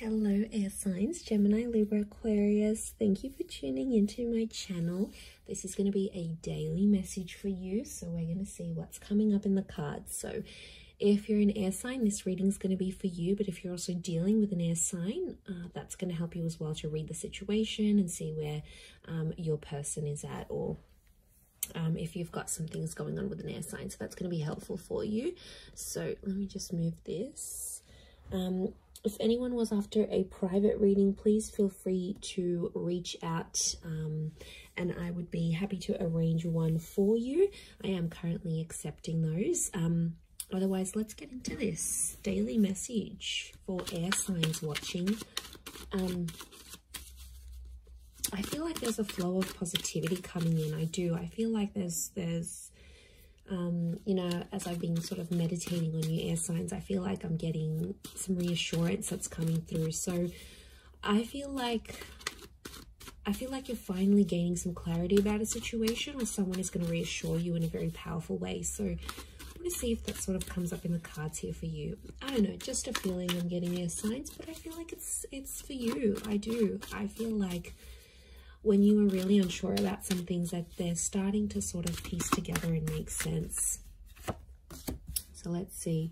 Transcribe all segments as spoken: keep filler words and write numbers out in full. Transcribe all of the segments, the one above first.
Hello air signs, Gemini, Libra, Aquarius. Thank you for tuning into my channel. This is going to be a daily message for you, so we're going to see what's coming up in the cards. So if you're an air sign, this reading is going to be for you, but if you're also dealing with an air sign, uh, that's going to help you as well to read the situation and see where um, your person is at, or um, if you've got some things going on with an air sign. So that's going to be helpful for you. So let me just move this. Um, If anyone was after a private reading, please feel free to reach out um, and I would be happy to arrange one for you. I am currently accepting those. Um, otherwise, let's get into this daily message for air signs watching. Um, I feel like there's a flow of positivity coming in. I do. I feel like there's there's... Um, you know, as I've been sort of meditating on your air signs, I feel like I'm getting some reassurance that's coming through. So I feel like, I feel like you're finally gaining some clarity about a situation, or someone is going to reassure you in a very powerful way. So I want to see if that sort of comes up in the cards here for you. I don't know, just a feeling I'm getting air signs, but I feel like it's, it's for you. I do. I feel like when you were really unsure about some things, that they're starting to sort of piece together and make sense. So let's see.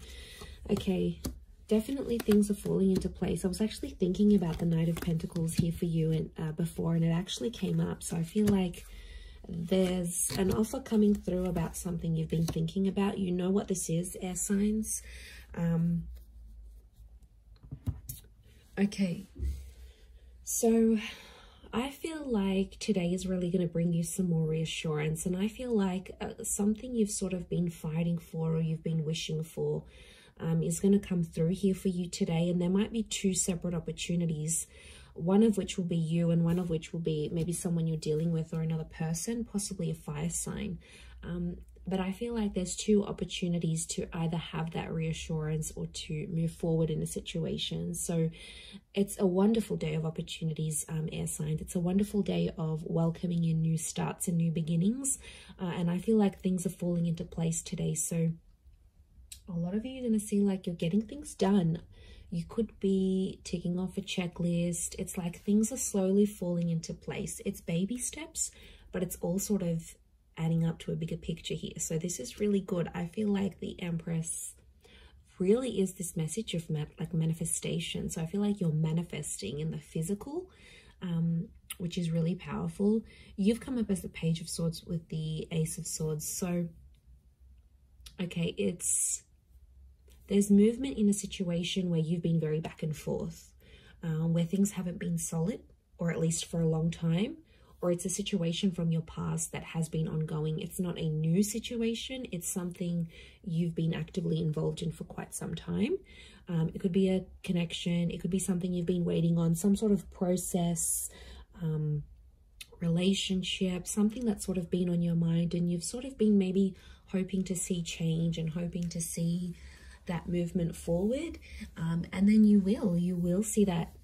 Okay, definitely things are falling into place. I was actually thinking about the Knight of Pentacles here for you and uh, before, and it actually came up. So I feel like there's an offer coming through about something you've been thinking about. You know what this is, air signs. Um, okay, so I feel like today is really going to bring you some more reassurance, and I feel like uh, something you've sort of been fighting for, or you've been wishing for, um, is going to come through here for you today. And there might be two separate opportunities, one of which will be you and one of which will be maybe someone you're dealing with, or another person, possibly a fire sign. Um, but I feel like there's two opportunities to either have that reassurance or to move forward in a situation. So it's a wonderful day of opportunities, um, air signs. It's a wonderful day of welcoming in new starts and new beginnings. Uh, and I feel like things are falling into place today. So a lot of you are going to see like you're getting things done. You could be ticking off a checklist. It's like things are slowly falling into place. It's baby steps, but it's all sort of adding up to a bigger picture here. So this is really good. I feel like the Empress really is this message of ma like manifestation. So I feel like you're manifesting in the physical, um, which is really powerful. You've come up as the Page of Swords with the Ace of Swords. So, okay, it's, there's movement in a situation where you've been very back and forth, um, where things haven't been solid, or at least for a long time. Or it's a situation from your past that has been ongoing. It's not a new situation. It's something you've been actively involved in for quite some time. Um, it could be a connection. It could be something you've been waiting on, some sort of process, um, relationship, something that's sort of been on your mind. And you've sort of been maybe hoping to see change and hoping to see that movement forward. Um, and then you will. You will see that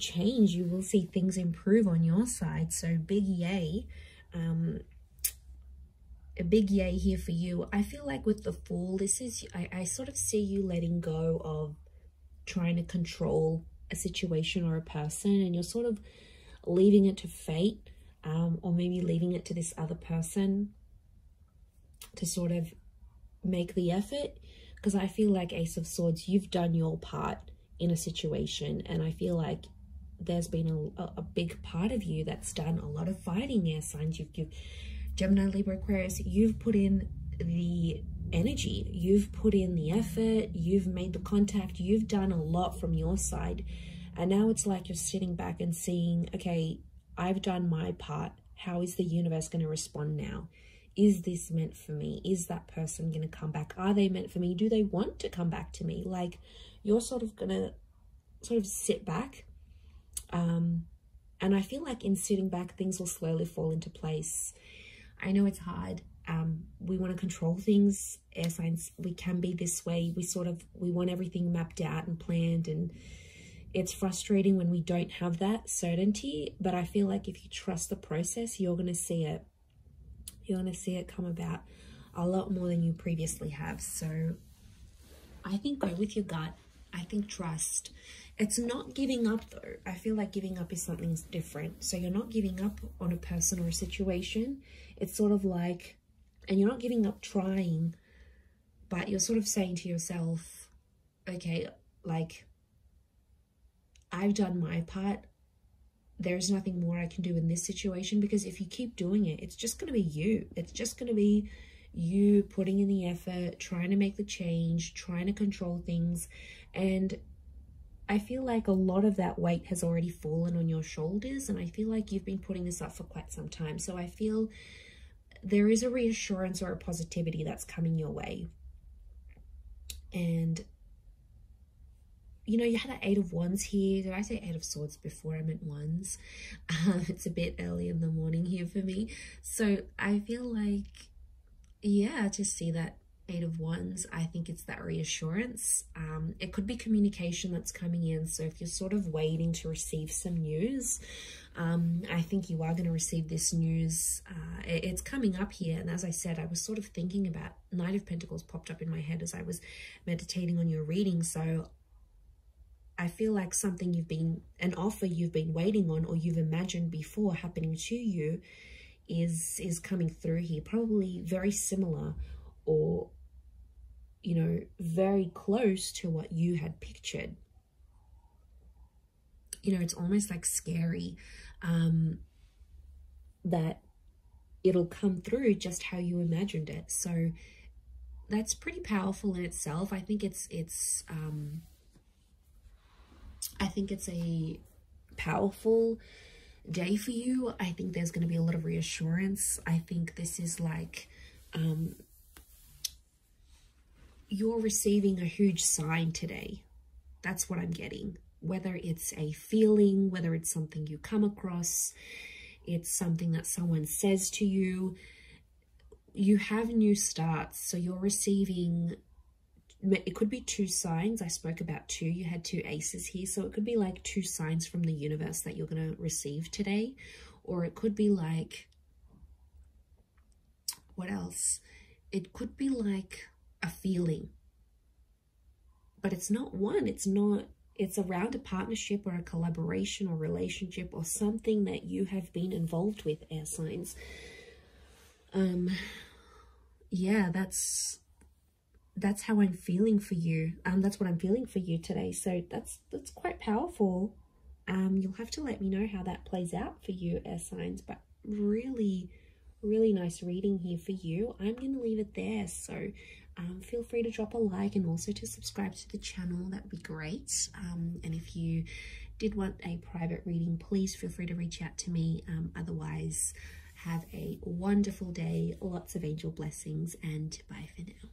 change. You will see things improve on your side. So big yay, um a big yay here for you. I feel like with the Fool, this is I, I sort of see you letting go of trying to control a situation or a person, and you're sort of leaving it to fate, um or maybe leaving it to this other person to sort of make the effort. Because I feel like Ace of Swords, you've done your part in a situation, and I feel like there's been a, a big part of you that's done a lot of fighting, air signs. You've, you've Gemini, Libra, Aquarius, you've put in the energy, you've put in the effort, you've made the contact, you've done a lot from your side, and now it's like you're sitting back and seeing, okay, I've done my part. How is the universe going to respond now? Is this meant for me? Is that person going to come back? Are they meant for me? Do they want to come back to me? Like, you're sort of going to sort of sit back. Um, and I feel like in sitting back, things will slowly fall into place. I know it's hard. Um, we want to control things. Air signs, we can be this way. We sort of, we want everything mapped out and planned, and it's frustrating when we don't have that certainty. But I feel like if you trust the process, you're going to see it. You're going to see it come about a lot more than you previously have. So I think go with your gut. I think trust. It's not giving up though. I feel like giving up is something different. So you're not giving up on a person or a situation. It's sort of like, and you're not giving up trying, but you're sort of saying to yourself, okay, like, I've done my part. There is nothing more I can do in this situation, because if you keep doing it, it's just going to be you. It's just going to be you putting in the effort, trying to make the change, trying to control things. And I feel like a lot of that weight has already fallen on your shoulders, and I feel like you've been putting this up for quite some time. So I feel there is a reassurance or a positivity that's coming your way. And, you know, you had an Eight of Wands here. Did I say Eight of Swords before? I meant Wands. Um, it's a bit early in the morning here for me. So I feel like, yeah, to see that Eight of Wands, I think it's that reassurance. Um, it could be communication that's coming in. So if you're sort of waiting to receive some news, um, I think you are going to receive this news. Uh, it's coming up here. And as I said, I was sort of thinking about Knight of Pentacles popped up in my head as I was meditating on your reading. So I feel like something you've been, an offer you've been waiting on or you've imagined before happening to you is, is coming through here. Probably very similar or, you know, very close to what you had pictured. You know, it's almost like scary um, that it'll come through just how you imagined it. So that's pretty powerful in itself. I think it's, it's, um, I think it's a powerful day for you. I think there's going to be a lot of reassurance. I think this is like, um, you're receiving a huge sign today. That's what I'm getting. Whether it's a feeling, whether it's something you come across, it's something that someone says to you. You have new starts, so you're receiving... It could be two signs. I spoke about two. You had two aces here. So it could be like two signs from the universe that you're going to receive today. Or it could be like, what else? It could be like a feeling. But it's not one. It's not, it's around a partnership or a collaboration or relationship or something that you have been involved with, air signs. Um, yeah, that's... that's how I'm feeling for you. Um, that's what I'm feeling for you today. So that's, that's quite powerful. Um, you'll have to let me know how that plays out for you, air signs, but really, really nice reading here for you. I'm going to leave it there. So, um, feel free to drop a like and also to subscribe to the channel. That would be great. Um, and if you did want a private reading, please feel free to reach out to me. Um, otherwise have a wonderful day, lots of angel blessings, and bye for now.